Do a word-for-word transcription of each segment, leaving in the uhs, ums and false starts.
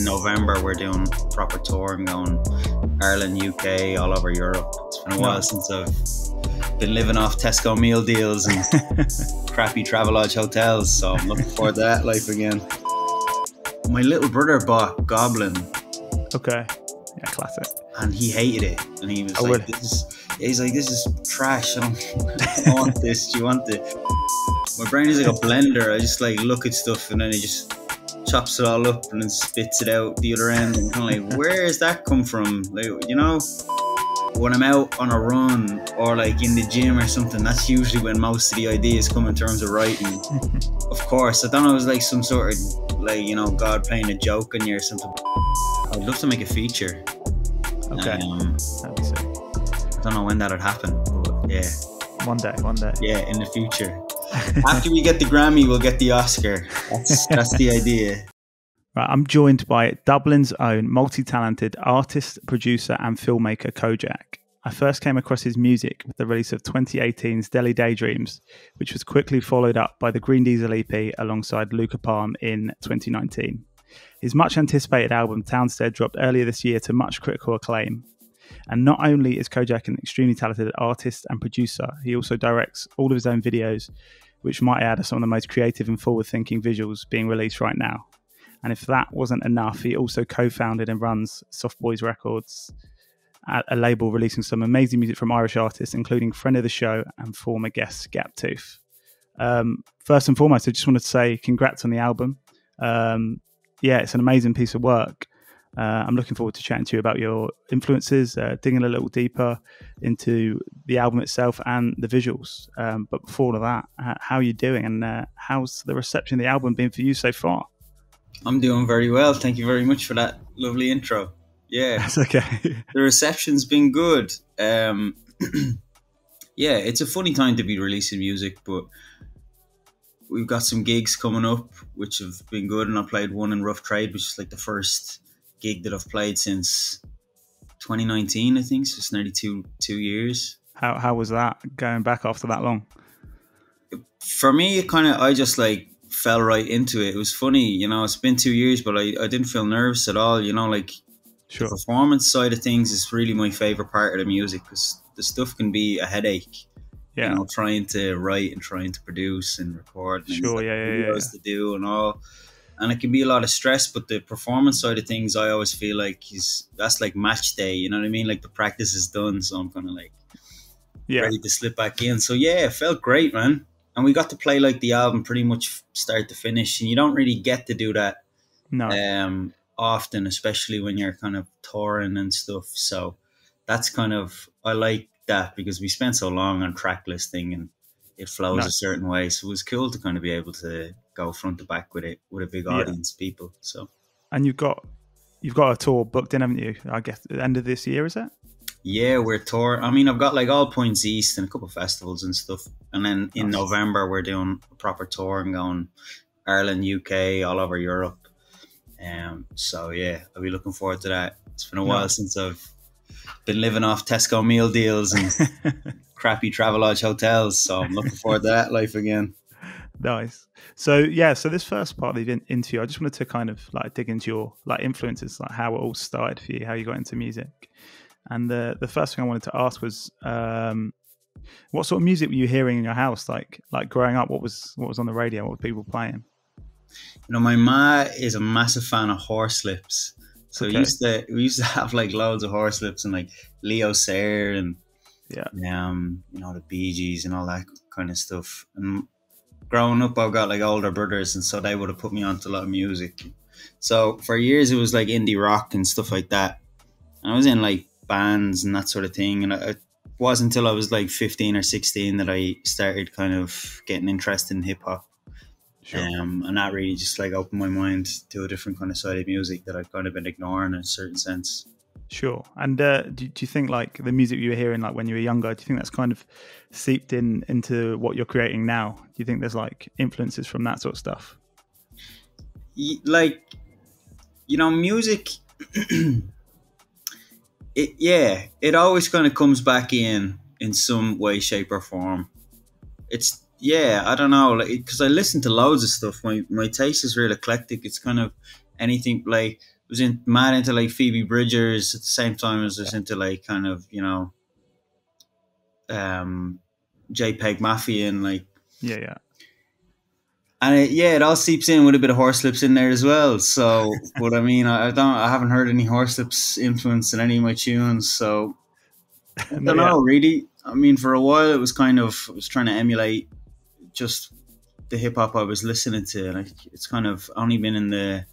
November we're doing a proper tour. I'm going Ireland, U K, all over Europe. It's been a while since I've been living off Tesco meal deals and crappy Travelodge hotels, so I'm looking forward to that life again. My little brother bought Goblin. Okay, yeah, classic. And he hated it, and he was I like, would. "This is." He's like, "This is trash. I don't, I don't want this. Do you want it?" My brain is like a blender. I just like look at stuff, and then I just. Chops it all up and then spits it out the other end, and kind of like, where does that come from? Like, you know, when I'm out on a run or like in the gym or something, that's usually when most of the ideas come in terms of writing. Of course, I thought it was like some sort of like, you know, God playing a joke on you or something. I'd love to make a feature. Okay. Um, That'd be sick. I don't know when that'd happen, but yeah. One day, one day. Yeah, in the future. After we get the Grammy, we'll get the Oscar. That's, that's the idea. Right, I'm joined by Dublin's own multi-talented artist, producer and filmmaker Kojaque. I first came across his music with the release of twenty eighteen's Deli Daydreams, which was quickly followed up by the Green Diesel E P alongside Luca Palm in twenty nineteen. His much anticipated album Town's Dead dropped earlier this year to much critical acclaim. And not only is Kojaque an extremely talented artist and producer, he also directs all of his own videos, which might add to some of the most creative and forward-thinking visuals being released right now. And if that wasn't enough, he also co-founded and runs Soft Boys Records, a label releasing some amazing music from Irish artists, including friend of the show and former guest Gap Tooth. Um, first and foremost, I just wanted to say congrats on the album. Um, yeah, it's an amazing piece of work. Uh, I'm looking forward to chatting to you about your influences, uh, digging a little deeper into the album itself and the visuals. Um, but before all of that, uh, how are you doing? And uh, how's the reception of the album been for you so far? I'm doing very well. Thank you very much for that lovely intro. Yeah. That's okay. The reception's been good. Um, yeah, it's a funny time to be releasing music, but we've got some gigs coming up, which have been good. And I played one in Rough Trade, which is like the first gig that I've played since twenty nineteen, I think, so it's nearly two two years. How how was that going back after that long? For me, it kind of I just like fell right into it. It was funny, you know. It's been two years, but I I didn't feel nervous at all. You know, like sure. The performance side of things is really my favorite part of the music because the stuff can be a headache. Yeah, you know, trying to write and trying to produce and record. And sure, yeah, yeah, yeah. To do and all. And it can be a lot of stress, but the performance side of things, I always feel like is, that's like match day, you know what I mean? Like the practice is done, so I'm kind of like yeah. ready to slip back in. So yeah, it felt great, man. And we got to play like the album pretty much start to finish, and you don't really get to do that no. um, often, especially when you're kind of touring and stuff. So that's kind of, I like that because we spent so long on track listing and it flows nice. A certain way. So it was cool to kind of be able to go front to back with it with a big audience yeah. people. So and you've got you've got a tour booked in, haven't you? I guess at the end of this year, is it? Yeah, we're tour. I mean, I've got like All Points East and a couple of festivals and stuff. And then in nice. November we're doing a proper tour and going Ireland, U K, all over Europe. Um so yeah, I'll be looking forward to that. It's been a while nice. Since I've been living off Tesco meal deals and crappy Travelodge hotels, so I'm looking forward to that life again. Nice. So yeah, so this first part of the interview, I just wanted to kind of like dig into your like influences, like how it all started for you, how you got into music. And the the first thing I wanted to ask was, um, what sort of music were you hearing in your house, like like growing up? What was what was on the radio? What were people playing? You know, my ma is a massive fan of Horslips, so okay. we used to we used to have like loads of Horslips and like Leo Sayer and yeah, um, you know, the Bee Gees and all that kind of stuff. And growing up, I've got like older brothers, and so they would have put me onto a lot of music. So for years, it was like indie rock and stuff like that. And I was in like bands and that sort of thing. And it wasn't until I was like fifteen or sixteen that I started kind of getting interested in hip hop. Sure. Um, and that really just like opened my mind to a different kind of side of music that I've kind of been ignoring in a certain sense. Sure. And uh, do, do you think like the music you were hearing like when you were younger, do you think that's kind of seeped in into what you're creating now? Do you think there's like influences from that sort of stuff? Like, you know, music it, yeah, it always kind of comes back in in some way, shape or form. It's, yeah, I don't know, like, because I listen to loads of stuff. My my taste is real eclectic. It's kind of anything. Like, I was in, mad into like Phoebe Bridgers at the same time as I was into like kind of, you know, um, JPEG Mafia and like, yeah, yeah. And it, yeah, it all seeps in with a bit of Horslips in there as well. So, but I mean, I don't, I haven't heard any Horslips influence in any of my tunes. So, I don't no, know, yeah. really. I mean, for a while, it was kind of, I was trying to emulate just the hip hop I was listening to. Like, it's kind of only been in the,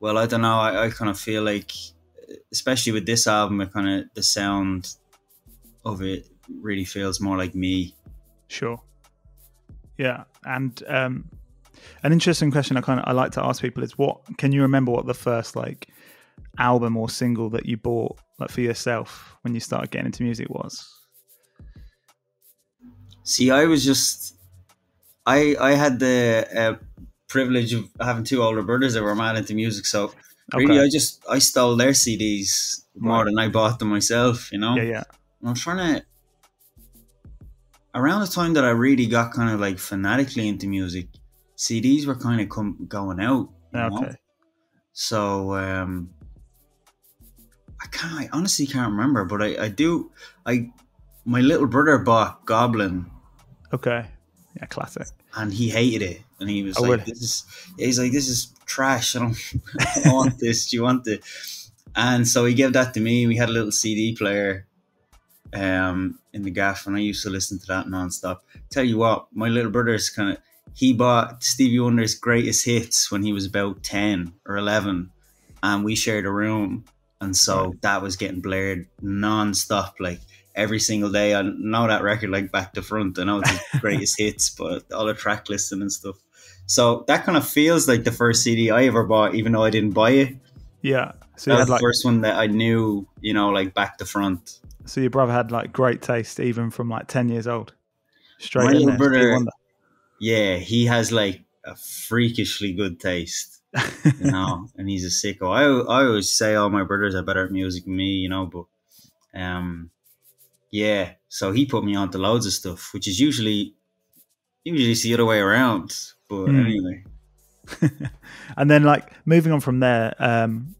well, I don't know. I, I kind of feel like, especially with this album, it kind of, the sound of it really feels more like me. Sure. Yeah. And um, an interesting question I kind of I like to ask people is, what can you remember? What the first like album or single that you bought like for yourself when you started getting into music was? See, I was just I I had the uh, privilege of having two older brothers that were mad into music, so really okay. I just I stole their C Ds more right. than I bought them myself. You know. Yeah, yeah. And I'm trying to. Around the time that I really got kind of like fanatically into music, C Ds were kind of come, going out. You okay. know? So um, I can't. I honestly can't remember, but I, I do. I my little brother bought Goblin. Okay. Yeah, classic. And he hated it, and he was I like, would. "This is." He's like, "This is trash. I don't, I don't want this. Do you want it?" And so he gave that to me. We had a little C D player. Um, in the gaff, and I used to listen to that nonstop. Tell you what, my little brother's kind of he bought Stevie Wonder's greatest hits when he was about ten or eleven, and we shared a room, and so right. that was getting blared nonstop, like every single day. I know that record like back to front. I know it's the greatest hits, but all the track listing and stuff. So that kind of feels like the first C D I ever bought, even though I didn't buy it. Yeah, so that was the like first one that I knew, you know, like back to front. So your brother had like great taste, even from like ten years old. Straight My in there, brother, yeah, he has like a freakishly good taste, you know. And he's a sicko. I I always say all my brothers are better at music than me, you know. But um, yeah. So he put me onto loads of stuff, which is usually usually it's the other way around. But mm. anyway. And then like moving on from there. Um,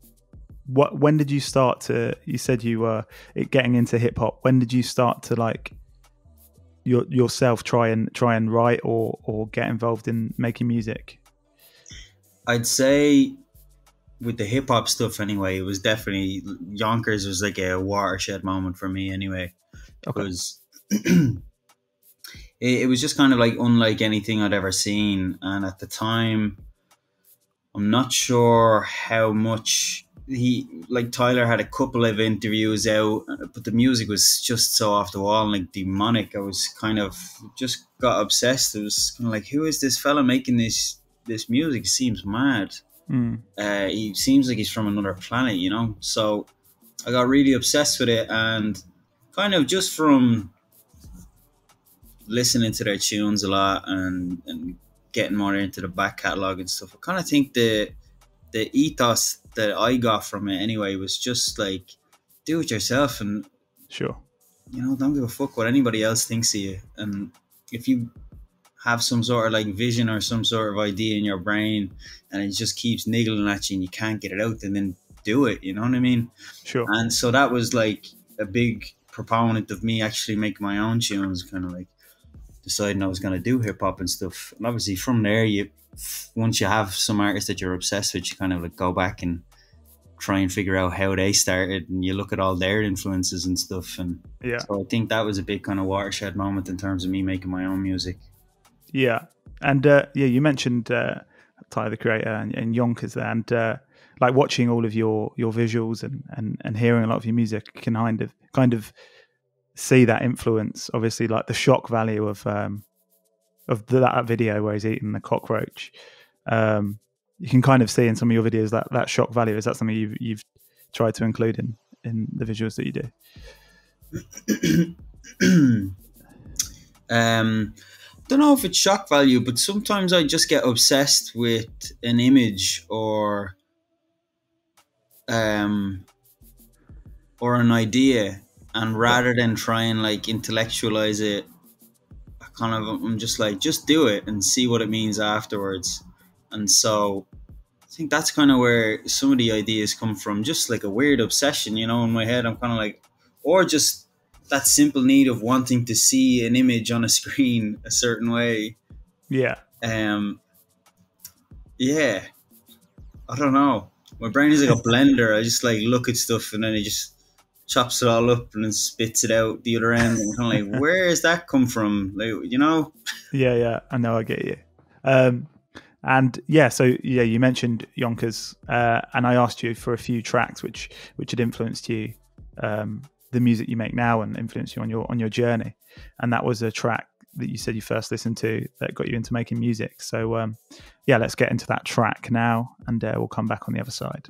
What, when did you start to, you said you were getting into hip hop. When did you start to like your, yourself try and try and write or, or get involved in making music? I'd say with the hip hop stuff anyway, it was definitely Yonkers was like a watershed moment for me anyway. Okay. Because it, it was just kind of like unlike anything I'd ever seen. And at the time, I'm not sure how much... He like Tyler had a couple of interviews out, but the music was just so off the wall and like demonic. I was kind of just got obsessed. It was kind of like, who is this fella making this this music? He seems mad. Mm. Uh, he seems like he's from another planet, you know. So I got really obsessed with it, and kind of just from listening to their tunes a lot and and getting more into the back catalogue and stuff. I kind of think the the ethos that I got from it anyway was just like, do it yourself, and sure, you know, don't give a fuck what anybody else thinks of you. And if you have some sort of like vision or some sort of idea in your brain and it just keeps niggling at you and you can't get it out, and then do it, you know what I mean? Sure. And so that was like a big proponent of me actually making my own tunes, kind of like deciding I was going to do hip hop and stuff. And obviously from there, you once you have some artists that you're obsessed with, you kind of like go back and try and figure out how they started, and you look at all their influences and stuff. And yeah, so I think that was a big kind of watershed moment in terms of me making my own music. Yeah. And uh yeah, you mentioned uh Tyler the Creator and, and Yonkers there, and uh like watching all of your your visuals and and and hearing a lot of your music, can kind of kind of see that influence, obviously, like the shock value of um of that video where he's eating the cockroach. Um, you can kind of see in some of your videos that, that shock value. Is that something you've, you've tried to include in, in the visuals that you do? um, don't know if it's shock value, but sometimes I just get obsessed with an image or um, or an idea, and rather than try and like intellectualize it, I kind of I'm just like just do it and see what it means afterwards. And so I think that's kind of where some of the ideas come from, just like a weird obsession, you know, in my head. I'm kind of like, or just that simple need of wanting to see an image on a screen a certain way. Yeah. Um. Yeah. I don't know. My brain is like a blender. I just like look at stuff and then it just chops it all up and then spits it out the other end. And I'm kind of like, where does that come from? Like, you know? Yeah, yeah. I know. I get you. Um, and yeah, so yeah, you mentioned Yonkers, uh, and I asked you for a few tracks which which had influenced you, um, the music you make now, and influenced you on your on your journey. And that was a track that you said you first listened to that got you into making music. So um, yeah, let's get into that track now, and uh, we'll come back on the other side.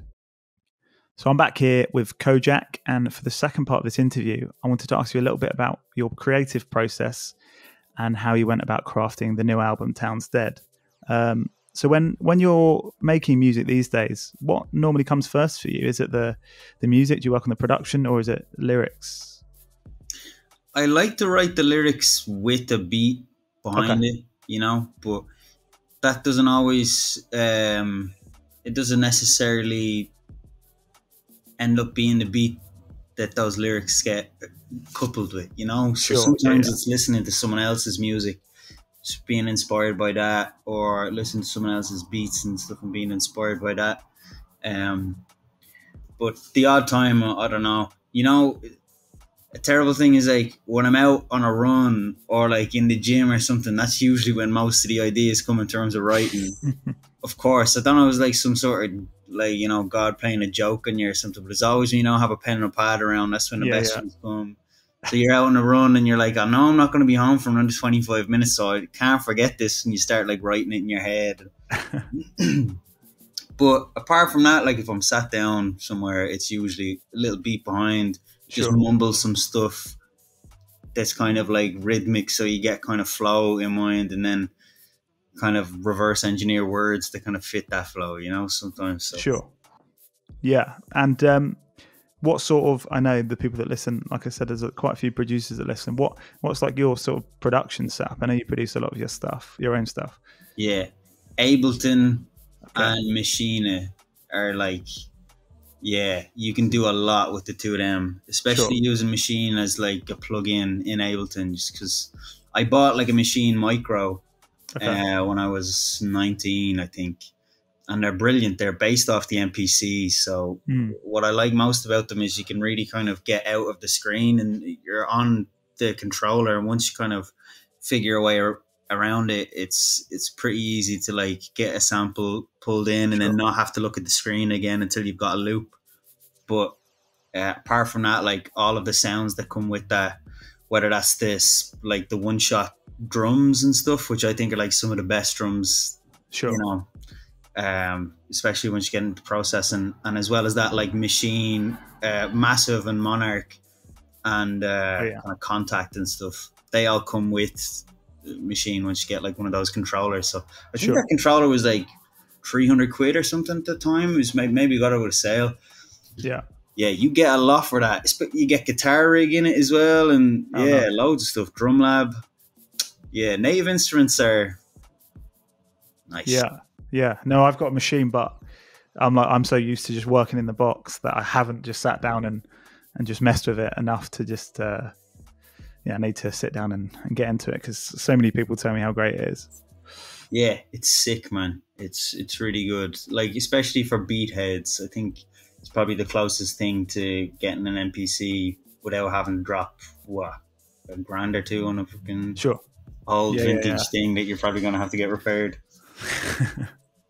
So I'm back here with Kojaque, and for the second part of this interview, I wanted to ask you a little bit about your creative process and how you went about crafting the new album Town's Dead. Um, so when when you're making music these days, what normally comes first for you? Is it the the music? Do you work on the production, or is it lyrics? I like to write the lyrics with a beat behind okay. it, you know, but that doesn't always, um, it doesn't necessarily end up being the beat that those lyrics get coupled with, you know? So sure, sometimes yeah. it's listening to someone else's music, just being inspired by that, or listening to someone else's beats and stuff and being inspired by that. Um, but the odd time, I don't know, you know, a terrible thing is like when I'm out on a run or like in the gym or something, that's usually when most of the ideas come in terms of writing. Of course, I don't know, it was like some sort of like, you know, God playing a joke on you or something, but it's always, you know, have a pen and a pad around, that's when the yeah, best yeah. ones come. So you're out on a run and you're like, I know I'm not going to be home for another twenty-five minutes, so I can't forget this, and you start like writing it in your head. But apart from that, like if I'm sat down somewhere, it's usually a little beat behind. Just sure. mumble some stuff that's kind of like rhythmic, so you get kind of flow in mind, and then kind of reverse engineer words that kind of fit that flow, you know, sometimes. So. Sure. Yeah. And um, what sort of, I know the people that listen, like I said, there's quite a few producers that listen. What What's like your sort of production setup? I know you produce a lot of your stuff, your own stuff. Yeah. Ableton okay. and Machine are like... Yeah, you can do a lot with the two of them, especially sure. using Machine as like a plug-in in Ableton, just because I bought like a Machine Micro okay. uh, when I was nineteen, I think, and they're brilliant. They're based off the M P C, so mm. what I like most about them is you can really kind of get out of the screen and you're on the controller, and once you kind of figure a way around it, it's it's pretty easy to like get a sample pulled in and sure. then not have to look at the screen again until you've got a loop. But uh, apart from that, like all of the sounds that come with that, whether that's this, like the one shot drums and stuff, which I think are like some of the best drums, sure. you know, um, especially once you get into processing. And as well as that, like Machine, uh, Massive and Monarch and uh, oh, yeah. kind of Contact and stuff, they all come with Machine once you get like one of those controllers. So I think sure. that controller was like three hundred quid or something at the time. It was maybe, maybe got it with a sale. Yeah. Yeah, you get a lot for that. You get guitar rig in it as well, and oh, yeah, no. loads of stuff. Drum lab. Yeah, Native Instruments are nice. Yeah, yeah. No, I've got a Machine, but I'm like I'm so used to just working in the box that I haven't just sat down and and just messed with it enough to just uh, yeah, I need to sit down and, and get into it, because so many people tell me how great it is. Yeah, it's sick, man. It's it's really good. Like especially for beat heads, I think. It's probably the closest thing to getting an M P C without having to drop what a grand or two on a fucking sure old yeah, vintage yeah, yeah. thing that you're probably going to have to get repaired.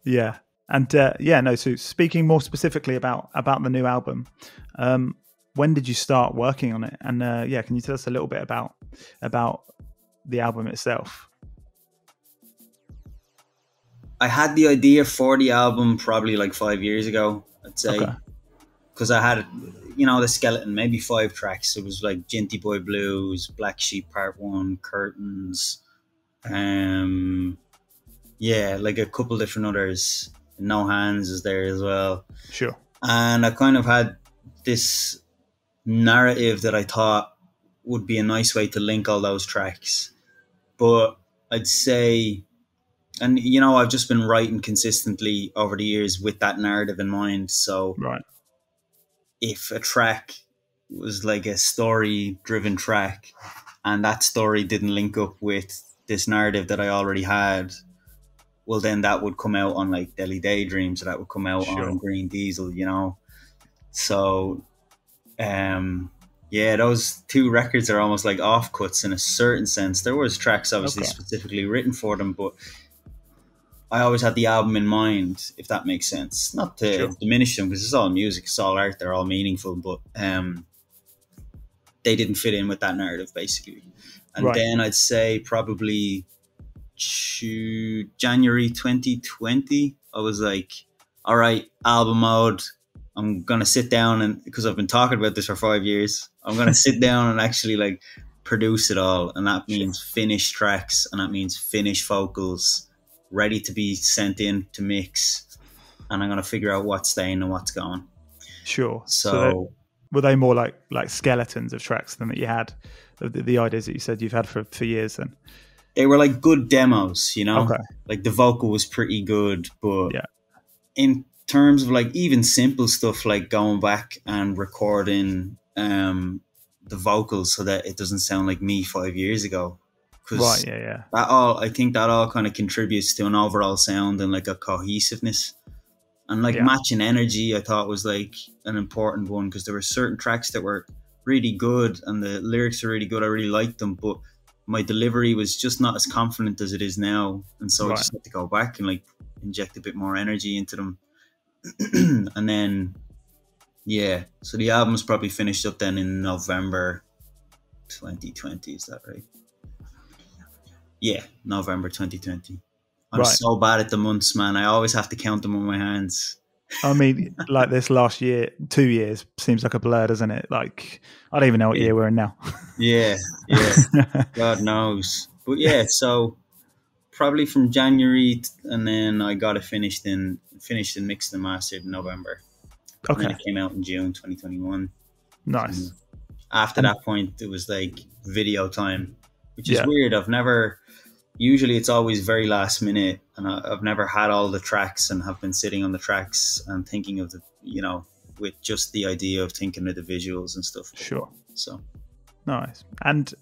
yeah, and uh, yeah, no. So speaking more specifically about about the new album, um, when did you start working on it? And uh, yeah, can you tell us a little bit about about the album itself? I had the idea for the album probably like five years ago, I'd say. Okay. Because I had, you know, the skeleton, maybe five tracks. It was like Ginty Boy Blues, Black Sheep Part One, Curtains. Um, yeah, like a couple different others. No Hands is there as well. Sure. And I kind of had this narrative that I thought would be a nice way to link all those tracks. But I'd say, and you know, I've just been writing consistently over the years with that narrative in mind. So right. if a track was like a story driven track and that story didn't link up with this narrative that I already had, well, then that would come out on like Deli Daydreams, or that would come out sure. on Green Diesel, you know? So, um, yeah, those two records are almost like offcuts in a certain sense. There was tracks obviously okay. specifically written for them, but I always had the album in mind, if that makes sense. Not to sure. diminish them, because it's all music, it's all art, they're all meaningful, but um, they didn't fit in with that narrative, basically. And right. then I'd say probably January twenty twenty, I was like, all right, album mode. I'm going to sit down, and because I've been talking about this for five years, I'm going to sit down and actually like produce it all. And that means finished tracks, and that means finished vocals ready to be sent in to mix. And I'm going to figure out what's staying and what's going. Sure. So, so were they more like, like skeletons of tracks than that you had, the, the ideas that you said you've had for, for years then? They were like good demos, you know, okay. like the vocal was pretty good, but yeah. in terms of like even simple stuff like going back and recording um the vocals so that it doesn't sound like me five years ago, because right, yeah, yeah. that all I think that all kind of contributes to an overall sound and like a cohesiveness and like yeah. matching energy. I thought was like an important one, because there were certain tracks that were really good and the lyrics are really good, I really liked them, but my delivery was just not as confident as it is now, and so right. I just had to go back and like inject a bit more energy into them. And then, yeah, so the album's probably finished up then in November twenty twenty, is that right? Yeah, November twenty twenty. I'm right. so bad at the months, man. I always have to count them on my hands. I mean, like this last year, two years seems like a blur, doesn't it? Like, I don't even know what yeah. year we're in now. Yeah, yeah. God knows. But yeah, so probably from January, and then I got it finished in finished and mixed and mastered in November. Okay. And then it came out in June twenty twenty-one. Nice. And after and that point, it was like video time, which is yeah. weird. I've never, usually it's always very last minute, and I, I've never had all the tracks and have been sitting on the tracks and thinking of the, you know, with just the idea of thinking of the visuals and stuff. Sure. So. Nice. And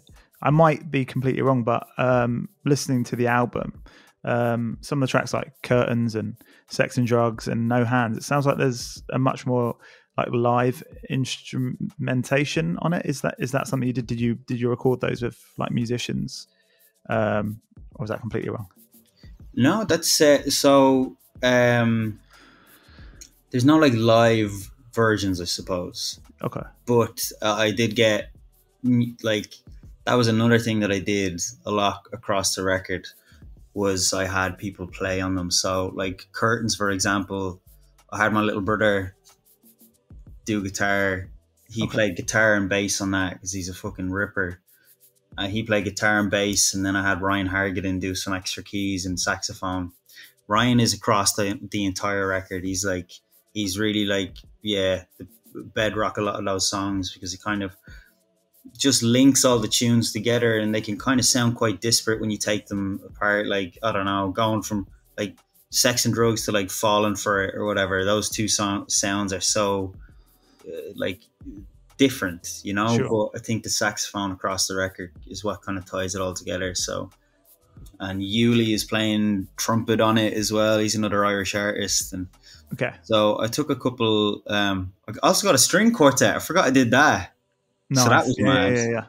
I might be completely wrong, but um, listening to the album, um, some of the tracks like Curtains and Sex and Drugs and No Hands, it sounds like there's a much more like live instrumentation on it. Is that is that something you did? Did you did you record those with like musicians, um, or was that completely wrong? No, that's uh, so. Um, there's no like live versions, I suppose. Okay, but uh, I did get like. That was another thing that I did a lot across the record, was I had people play on them. So like Curtains, for example, I had my little brother do guitar. He okay. played guitar and bass on that, because he's a fucking ripper. Uh, he played guitar and bass, and then I had Ryan Hargadon do some extra keys and saxophone. Ryan is across the, the entire record. He's like, he's really like, yeah, the bedrock a lot of those songs, because he kind of just links all the tunes together, and they can kind of sound quite disparate when you take them apart. Like, I don't know, going from like Sex and Drugs to like Falling for It or whatever. Those two song sounds are so uh, like different, you know, sure. but I think the saxophone across the record is what kind of ties it all together. So, and Yuli is playing trumpet on it as well. He's another Irish artist. And okay. so I took a couple, um, I also got a string quartet. I forgot I did that. Nice. So that was yeah, mad. Yeah, yeah.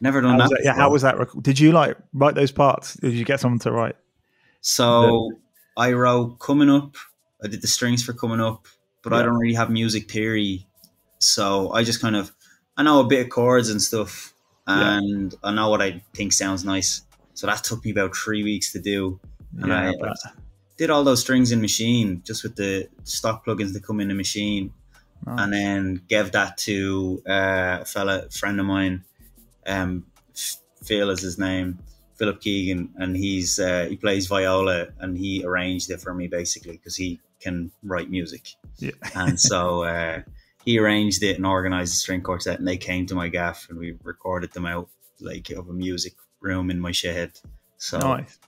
Never done how that. that yeah, how was that? Did you like write those parts? Did you get someone to write? So the I wrote Coming Up. I did the strings for Coming Up, but yeah. I don't really have music theory, so I just kind of I know a bit of chords and stuff, and yeah. I know what I think sounds nice. So that took me about three weeks to do, and yeah, I, I did all those strings in Machine, just with the stock plugins that come in the Machine. Nice. And then gave that to uh, a fella, friend of mine, um, Phil is his name, Philip Keegan, and he's uh, he plays viola, and he arranged it for me basically, because he can write music. Yeah. And so uh, he arranged it and organized the string quartet, and they came to my gaff and we recorded them out like of a music room in my shed. So nice.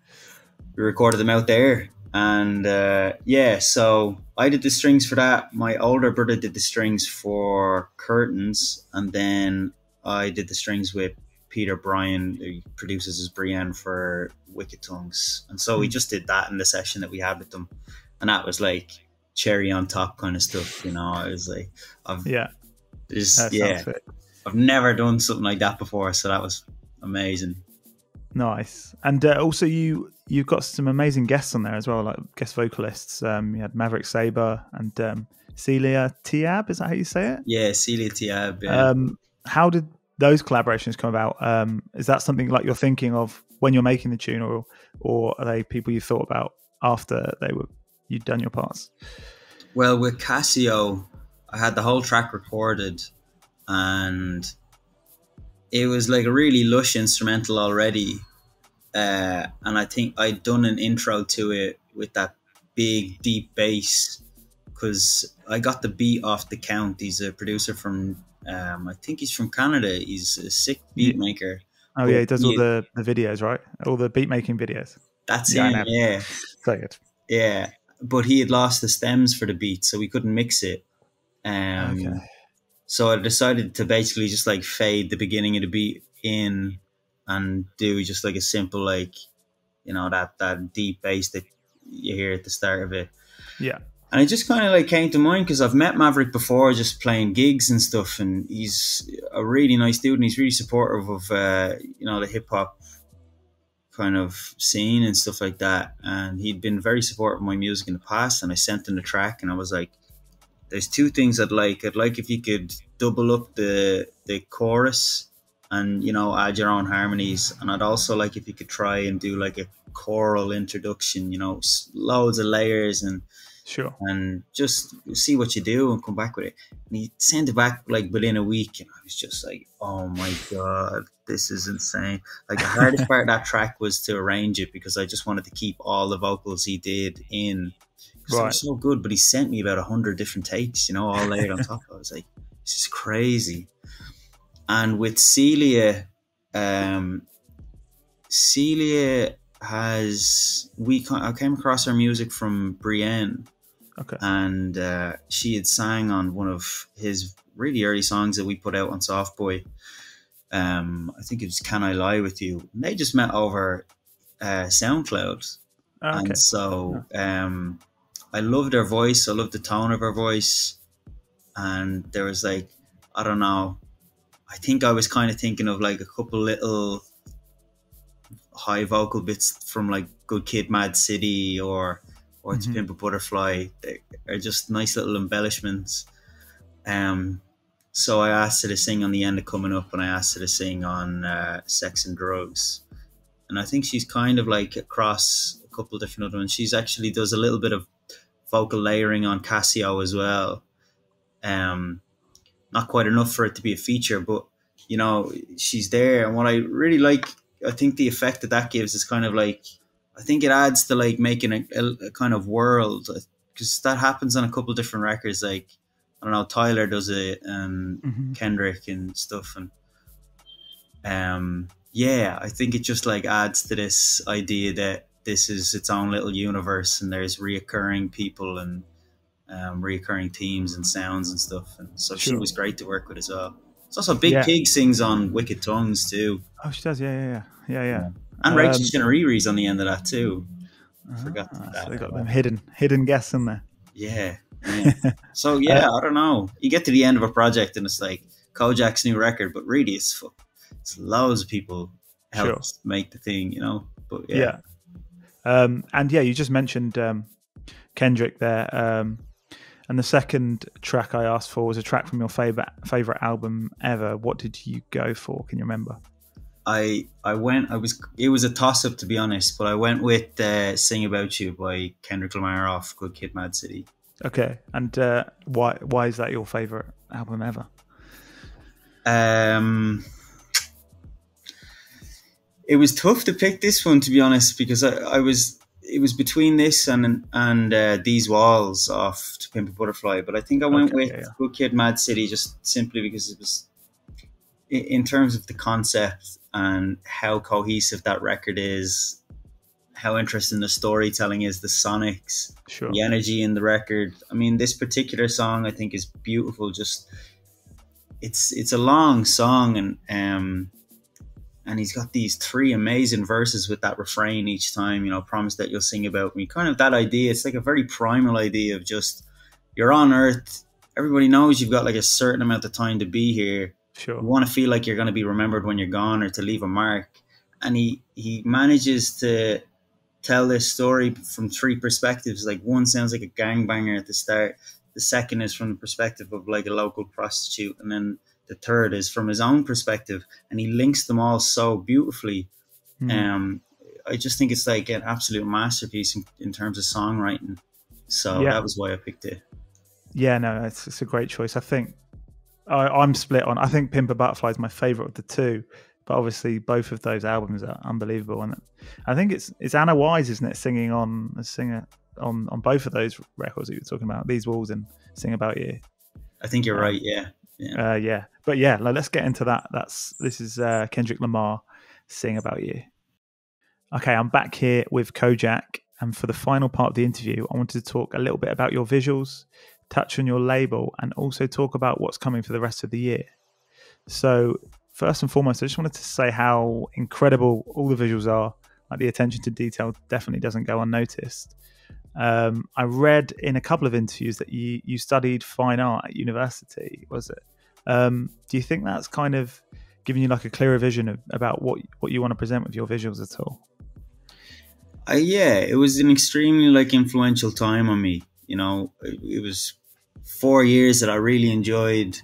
We recorded them out there. And uh, yeah, so I did the strings for that. My older brother did the strings for Curtains. And then I did the strings with Peter Brian, who produces as Brienne for Wicked Tongues. And so we just did that in the session that we had with them. And that was like cherry on top kind of stuff, you know. It was like, I've, yeah, just, yeah, I've never done something like that before. So that was amazing. Nice. And uh, also you... You've got some amazing guests on there as well, like guest vocalists. Um, you had Maverick Sabre and um, Celia Tiab. Is that how you say it? Yeah, Celia Tiab. Yeah. Um, how did those collaborations come about? Um, is that something like you're thinking of when you're making the tune, or or are they people you thought about after they were you'd done your parts? Well, with Casio, I had the whole track recorded, and it was like a really lush instrumental already. Uh, and I think I'd done an intro to it with that big, deep bass, because I got the beat off The Count. He's a producer from, um, I think he's from Canada. He's a sick beat maker. Oh, but yeah, he does all the, the videos, right? All the beat making videos. That's yeah, him, yeah. So good. Yeah, but he had lost the stems for the beat, so we couldn't mix it. Um, okay. So I decided to basically just like fade the beginning of the beat in and do just like a simple, like, you know, that that deep bass that you hear at the start of it. Yeah. And it just kind of like came to mind because I've met Maverick before just playing gigs and stuff, and he's a really nice dude and he's really supportive of, uh, you know, the hip hop kind of scene and stuff like that. And he'd been very supportive of my music in the past, and I sent him the track and I was like, there's two things I'd like. I'd like if you could double up the the chorus and, you know, add your own harmonies. And I'd also like if you could try and do like a choral introduction, you know, loads of layers and sure, and just see what you do and come back with it. And he sent it back like within a week, and I was just like, oh my God, this is insane. Like the hardest part of that track was to arrange it, because I just wanted to keep all the vocals he did in. Because right. It was so good, but he sent me about a hundred different takes, you know, all layered on top. I was like, this is crazy. And with Celia, um, Celia has, we I came across her music from Brienne. Okay. And uh, she had sang on one of his really early songs that we put out on Soft Boy. Um, I think it was Can I Lie With You? And they just met over uh, SoundCloud. Okay. And so um, I loved her voice. I loved the tone of her voice. And there was like, I don't know. I think I was kind of thinking of like a couple little high vocal bits from like Good Kid, Mad City, or or mm-hmm. To Pimp a Butterfly. They are just nice little embellishments. Um, so I asked her to sing on The End of Coming Up, and I asked her to sing on uh, Sex and Drugs. And I think she's kind of like across a couple different other ones. She's actually does a little bit of vocal layering on Casio as well. Um. Not quite enough for it to be a feature, but you know, she's there. And what I really like, I think the effect that that gives is kind of like, I think it adds to like making a, a, a kind of world, because that happens on a couple of different records. Like, I don't know, Tyler does it, um, mm-hmm. Kendrick and stuff. And um, yeah, I think it just like adds to this idea that this is its own little universe, and there's reoccurring people and Um, reoccurring themes and sounds and stuff, and so sure. She was great to work with as well. It's also Big yeah. Pig sings on Wicked Tongues too. Oh, she does, yeah, yeah, yeah, yeah, yeah. And um, Rachel Genariri's on the end of that too. I forgot ah, that. So they got them hidden, hidden guests in there. Yeah. yeah. So yeah, uh, I don't know. You get to the end of a project and it's like Kojaque's new record, but really it's it's loads of people helped sure. make the thing, you know. But yeah. yeah. Um, and yeah, you just mentioned um, Kendrick there. Um, And the second track I asked for was a track from your favorite favorite album ever. What did you go for? Can you remember? I I went. I was. It was a toss up to be honest, but I went with uh, "Sing About You" by Kendrick Lamar off Good Kid, Mad City. Okay, and uh, why why is that your favorite album ever? Um, it was tough to pick this one to be honest, because I I was. it was between this and and uh, These Walls off To Pimp a Butterfly, but I think I went okay, with yeah, yeah. Good Kid, Mad City, just simply because it was, in terms of the concept and how cohesive that record is, how interesting the storytelling is, the sonics, sure. the energy in the record. I mean, this particular song I think is beautiful. Just it's it's a long song, and um and he's got these three amazing verses with that refrain each time, you know, promise that you'll sing about me. Kind of that idea. It's like a very primal idea of just, you're on earth. Everybody knows you've got like a certain amount of time to be here. Sure. You want to feel like you're going to be remembered when you're gone or to leave a mark. And he, he manages to tell this story from three perspectives. Like, one sounds like a gangbanger at the start. The second is from the perspective of like a local prostitute. And then the third is from his own perspective, and he links them all so beautifully. Mm. Um, I just think it's like an absolute masterpiece in, in terms of songwriting. So yeah. that was why I picked it. Yeah, no, it's, it's a great choice. I think I, I'm split on, I think Pimp a Butterfly is my favorite of the two, but obviously both of those albums are unbelievable. And I think it's, it's Anna Wise, isn't it? Singing on a singer on, on both of those records that you were talking about, These Walls and Sing About You. I think you're um, right. Yeah. Yeah. Uh, yeah, but yeah, let's get into that. That's this is uh, Kendrick Lamar, Sing About You. Okay, I'm back here with Kojaque, and for the final part of the interview, I wanted to talk a little bit about your visuals, touch on your label, and also talk about what's coming for the rest of the year. So first and foremost, I just wanted to say how incredible all the visuals are. Like, the attention to detail definitely doesn't go unnoticed. Um, I read in a couple of interviews that you, you studied fine art at university, was it? Um, do you think that's kind of giving you like a clearer vision of, about what, what you want to present with your visuals at all? Uh, yeah, it was an extremely like influential time on me. You know, it, it was four years that I really enjoyed.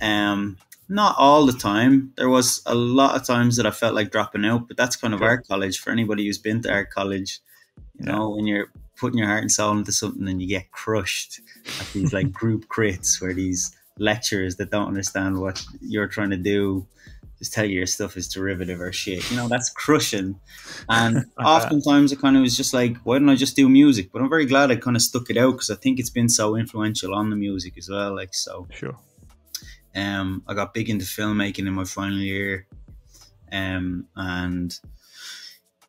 Um, not all the time. There was a lot of times that I felt like dropping out, but that's kind of art college for anybody who's been to art college. You know, when you're putting your heart and soul into something and you get crushed at these like group crits where these lecturers that don't understand what you're trying to do just tell you your stuff is derivative or shit, you know, that's crushing. And oftentimes it kind of was just like, why don't I just do music? But I'm very glad I kind of stuck it out, because I think it's been so influential on the music as well. Like, so sure. Um, I got big into filmmaking in my final year, um, and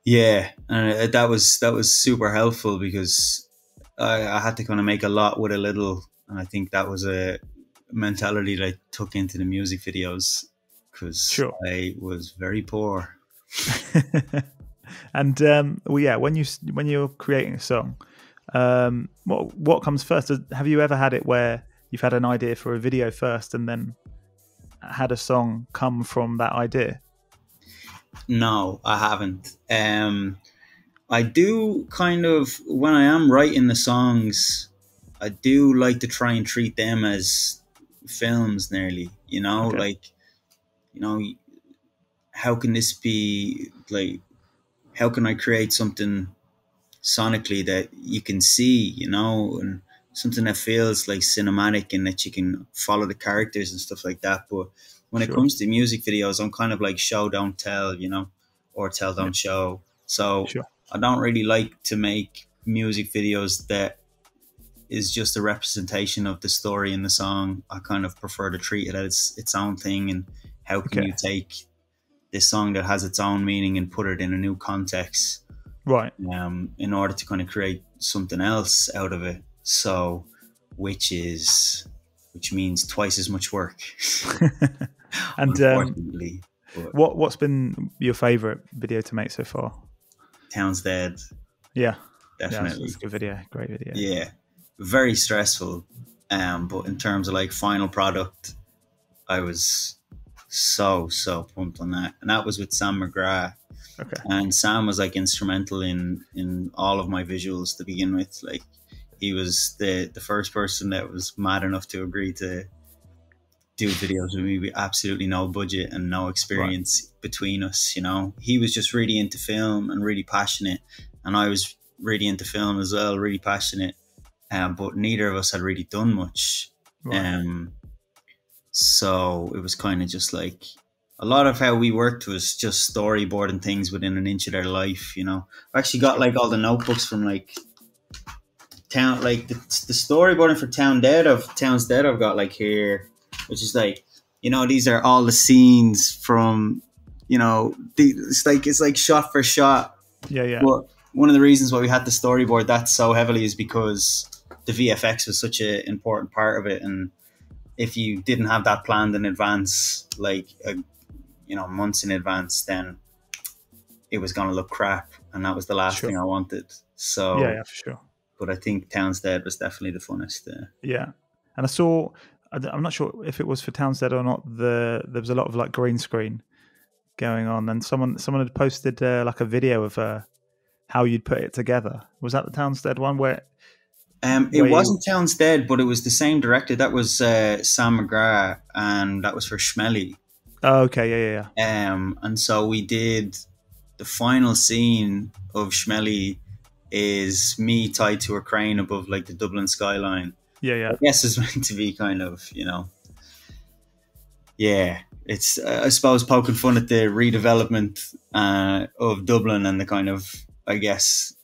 yeah, and that was that was super helpful, because I, I had to kind of make a lot with a little, and I think that was a mentality that I took into the music videos, because sure. I was very poor. And um, well, yeah, when you when you're creating a song, um, what what comes first? Have you ever had it where you've had an idea for a video first, and then had a song come from that idea? No, I haven't. Um, I do kind of, when I am writing the songs, I do like to try and treat them as films nearly, you know, okay. like, you know, how can this be, like, how can I create something sonically that you can see, you know, and something that feels like cinematic and that you can follow the characters and stuff like that. But when sure. it comes to music videos, I'm kind of like show, don't tell, you know, or tell, don't yeah. show. So sure. I don't really like to make music videos that is just a representation of the story in the song. I kind of prefer to treat it as its own thing. And how can okay. you take this song that has its own meaning and put it in a new context? Right. Um, in order to kind of create something else out of it. So, which is... which means twice as much work. And um, what what's been your favorite video to make so far? Town's Dead. Yeah, definitely. Yeah, it's a good video, great video. Yeah, very stressful. Um, but in terms of like final product, I was so so pumped on that, and that was with Sam McGrath. Okay. And Sam was like instrumental in in all of my visuals to begin with, like. He was the, the first person that was mad enough to agree to do videos with me with absolutely no budget and no experience right. between us, you know. He was just really into film and really passionate, and I was really into film as well, really passionate, um, but neither of us had really done much. Right. Um, so it was kind of just like, a lot of how we worked was just storyboarding things within an inch of their life, you know. I actually got like all the notebooks from like Town, like the, the storyboarding for Town Dead of Town's Dead I've got like here, which is like, you know, these are all the scenes from, you know, the, it's like it's like shot for shot. Yeah, yeah. But one of the reasons why we had to storyboard that so heavily is because the V F X was such an important part of it, and if you didn't have that planned in advance, like a, you know, months in advance, then it was gonna look crap, and that was the last sure. thing I wanted. So yeah, yeah, for sure. But I think Town's Dead was definitely the funnest. Uh, yeah, and I saw, I'm not sure if it was for Town's Dead or not, the there was a lot of like green screen going on, and someone someone had posted uh, like a video of uh, how you'd put it together. Was that the Town's Dead one where? Um, it where wasn't you... Town's Dead, but it was the same director. That was uh, Sam McGrath, and that was for Shmelly. Oh, okay, yeah, yeah, yeah. Um, and so we did the final scene of Shmelly is me tied to a crane above like the Dublin skyline. Yeah, yeah. I guess it's meant to be kind of, you know, yeah. It's uh, I suppose poking fun at the redevelopment uh, of Dublin and the kind of, I guess,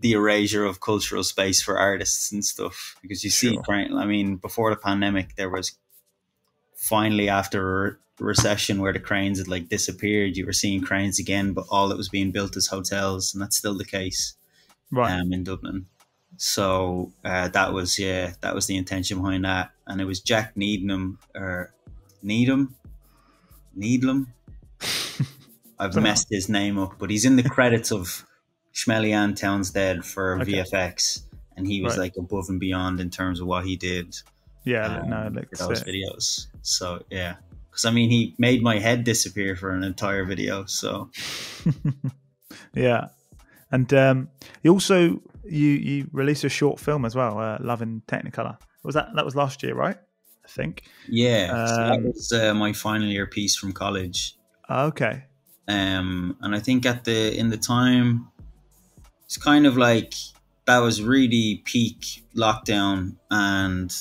the erasure of cultural space for artists and stuff, because you sure. see, I mean, before the pandemic, there was finally after a recession where the cranes had like disappeared, you were seeing cranes again, but all that was being built is hotels, and that's still the case, right? Um, in Dublin. So uh, that was, yeah, that was the intention behind that, and it was Jack Needham or Needham, Needham. I've messed his name up, but he's in the credits of Shmelly and Town's Dead for okay. V F X, and he was right. like above and beyond in terms of what he did. Yeah, um, no, like those it. videos. So yeah, because I mean, he made my head disappear for an entire video. So yeah, and um, you also you you released a short film as well, uh, Loving Technicolor. Was that that was last year, right? I think. Yeah, um, so that was uh, my final year piece from college. Okay. Um, and I think at the in the time. It's kind of like that was really peak lockdown, and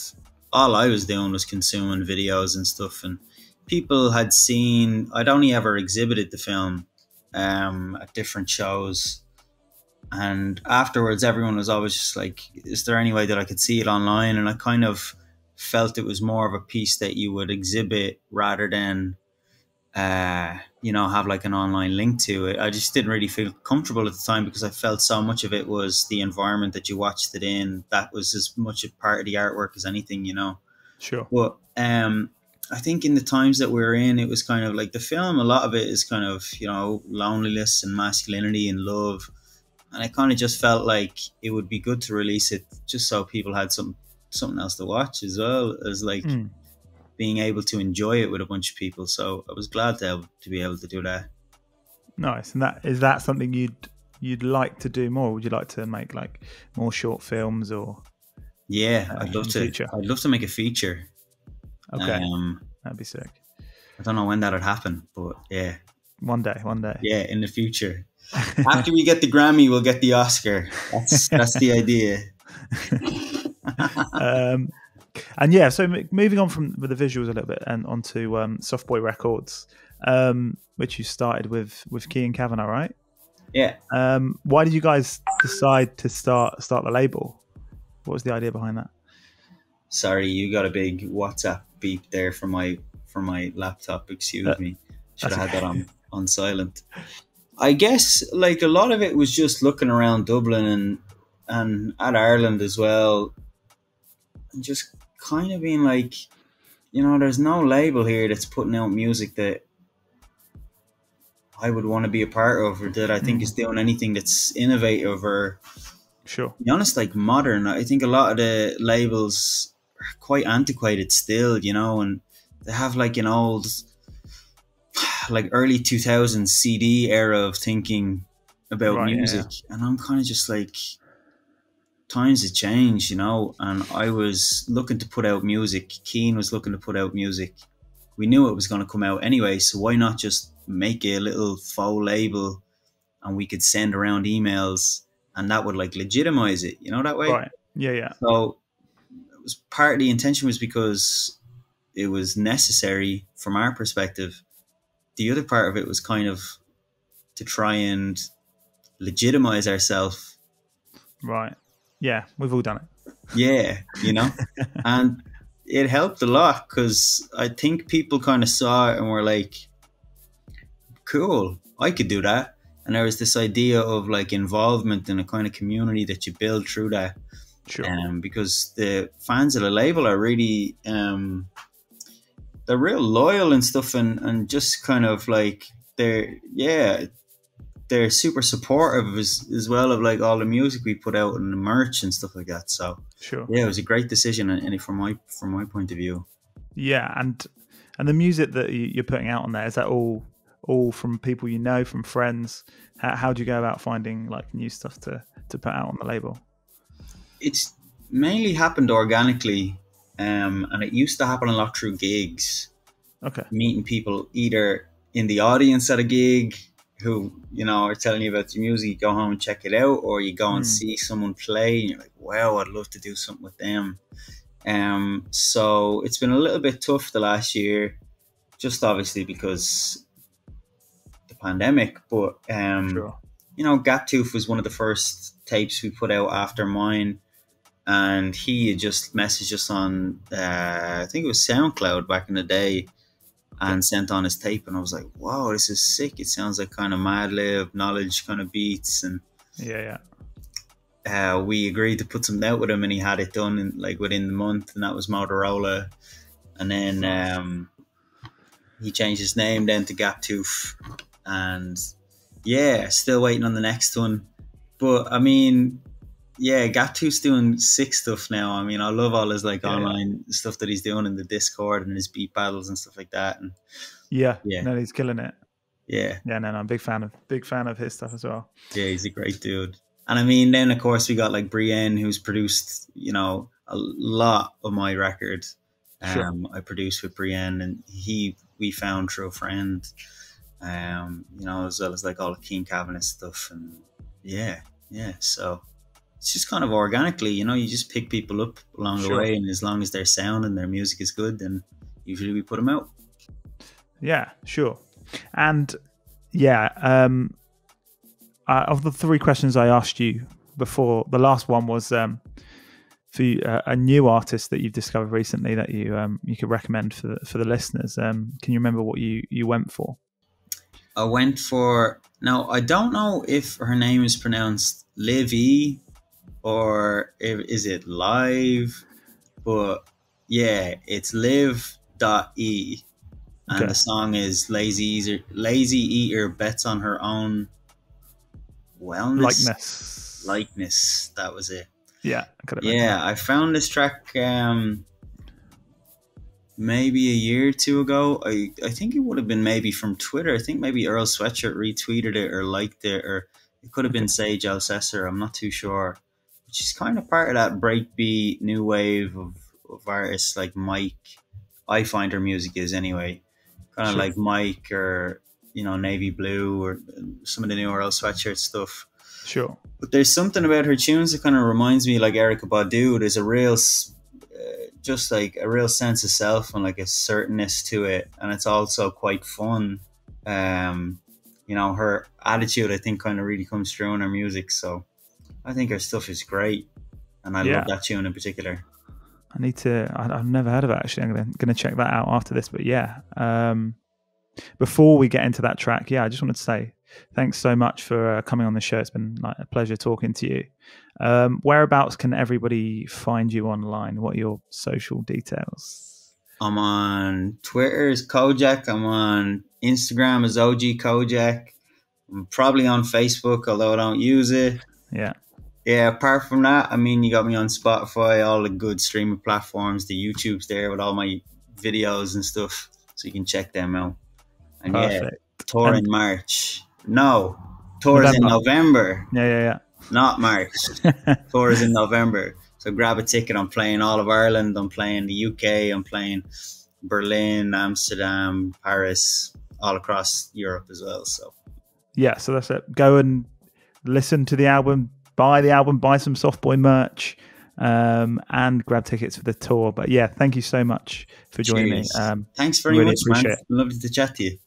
all I was doing was consuming videos and stuff, and people had seen, I'd only ever exhibited the film um, at different shows, and afterwards everyone was always just like, is there any way that I could see it online? And I kind of felt it was more of a piece that you would exhibit rather than uh you know, have like an online link to it. I just didn't really feel comfortable at the time, because I felt so much of it was the environment that you watched it in, that was as much a part of the artwork as anything, you know. Sure. But um I think in the times that we're in, it was kind of like the film, a lot of it is kind of, you know, loneliness and masculinity and love, and I kind of just felt like it would be good to release it just so people had some something else to watch as well as like mm. being able to enjoy it with a bunch of people. So I was glad to, to be able to do that. Nice. And that is that something you'd you'd like to do more? Would you like to make like more short films or? Yeah, uh, I'd love to. Future? I'd love to make a feature. Okay, um, that'd be sick. I don't know when that'd happen, but yeah, one day, one day. Yeah, in the future. After we get the Grammy, we'll get the Oscar. That's that's the idea. um. And yeah, so moving on from with the visuals a little bit and onto um, Soft Boy Records, um, which you started with with Kian Kavanagh, right? Yeah. Um, why did you guys decide to start start the label? What was the idea behind that? Sorry, you got a big WhatsApp beep there from my from my laptop. Excuse uh, me, should have had that on on silent. I guess like a lot of it was just looking around Dublin and and at Ireland as well, and just kind of being like, you know, there's no label here that's putting out music that I would want to be a part of, or that I think mm. is doing anything that's innovative or sure. to be honest, like modern. I think a lot of the labels are quite antiquated still, you know, and they have like an old like early two thousands C D era of thinking about right, music. Yeah. And I'm kind of just like, times have changed, you know, and I was looking to put out music. Kian was looking to put out music. We knew it was going to come out anyway, so why not just make a little faux label and we could send around emails and that would like legitimize it, you know, that way. Right. Yeah, yeah. So it was part of the intention was because it was necessary from our perspective. the other part of it was kind of to try and legitimize ourselves. Right. Yeah, we've all done it. Yeah, you know, and it helped a lot because I think people kind of saw it and were like, cool, I could do that. And there was this idea of like involvement in a kind of community that you build through that. Sure. Um, because the fans of the label are really, um, they're real loyal and stuff, and, and just kind of like they're, yeah, they're super supportive as, as well of like all the music we put out and the merch and stuff like that. So sure. Yeah, it was a great decision, and from my from my point of view. Yeah, and and the music that you're putting out on there, is that all all from people you know, from friends? How, how do you go about finding like new stuff to to put out on the label? It's mainly happened organically, um, and it used to happen a lot through gigs. Okay, meeting people either in the audience at a gig, who, you know, are telling you about your music, you go home and check it out, or you go and mm. see someone play and you're like, wow, I'd love to do something with them. Um, so it's been a little bit tough the last year, just obviously because the pandemic, but, um, sure. you know, Gap Tooth was one of the first tapes we put out after mine. And he had just messaged us on, uh, I think it was SoundCloud back in the day, and sent on his tape, and I was like, wow, this is sick. It sounds like kind of Mad Lib, Knowledge kind of beats. And yeah, yeah. Uh, we agreed to put something out with him, and he had it done in, like within the month, and that was Motorola. And then um, he changed his name then to Gap Tooth. And yeah, still waiting on the next one. But I mean, yeah, Gap Tooth's doing sick stuff now. I mean, I love all his like yeah. online stuff that he's doing in the Discord and his beat battles and stuff like that. And yeah, yeah, no, he's killing it. Yeah, yeah, no, no, I'm a big fan of big fan of his stuff as well. Yeah, he's a great dude. And I mean, then of course we got like Brienne, who's produced, you know, a lot of my record. Sure. Um, I produced with Brienne, and he we found through a friend. Um, you know, as well as like all the Kian Kavanagh stuff, and yeah, yeah, so. It's just kind of organically, you know, you just pick people up along sure. the way, and as long as their sound and their music is good, then usually we put them out. Yeah, sure. And yeah, um, uh, of the three questions I asked you before, the last one was um, for you, uh, a new artist that you've discovered recently that you um, you could recommend for the, for the listeners. Um, can you remember what you, you went for? I went for, now I don't know if her name is pronounced Livy, or is it Live? But yeah, it's live dot e, and okay. the song is Lazy Eater. Lazy Eater bets on her own wellness likeness. Likeness, that was it. Yeah, I yeah. I found this track um, maybe a year or two ago. I I think it would have been maybe from Twitter. I think maybe Earl Sweatshirt retweeted it or liked it, or it could have been okay. Sage Alcesser. I'm not too sure. Which is kind of part of that breakbeat new wave of, of artists like Mike. I find her music is anyway, kind of sure. like Mike, or you know, Navy Blue, or some of the new Earl Sweatshirt stuff. Sure. But there's something about her tunes that kind of reminds me like Erykah Badu. There's a real, uh, just like a real sense of self and like a certainness to it, and it's also quite fun. Um, you know, her attitude I think kind of really comes through in her music, so. I think her stuff is great, and I yeah. love that tune in particular. I need to, I, I've never heard of it actually. I'm going to check that out after this, but yeah. Um, before we get into that track, yeah, I just wanted to say thanks so much for uh, coming on the show. It's been like a pleasure talking to you. Um, whereabouts can everybody find you online? What are your social details? I'm on Twitter as Kojaque. I'm on Instagram as O G Kojaque. I'm probably on Facebook, although I don't use it. Yeah. Yeah, apart from that, I mean, you got me on Spotify, all the good streaming platforms, the YouTube's there with all my videos and stuff, so you can check them out. And Perfect. yeah, tour and in March. No, tour is in November. Yeah, yeah, yeah. Not March. Tour is in November. So grab a ticket. I'm playing all of Ireland. I'm playing the U K. I'm playing Berlin, Amsterdam, Paris, all across Europe as well. So yeah, so that's it. Go and listen to the album. Buy the album, buy some Soft Boy merch, um, and grab tickets for the tour. But yeah, thank you so much for joining Cheers. me. Um, Thanks very really much, man. It. Lovely to chat to you.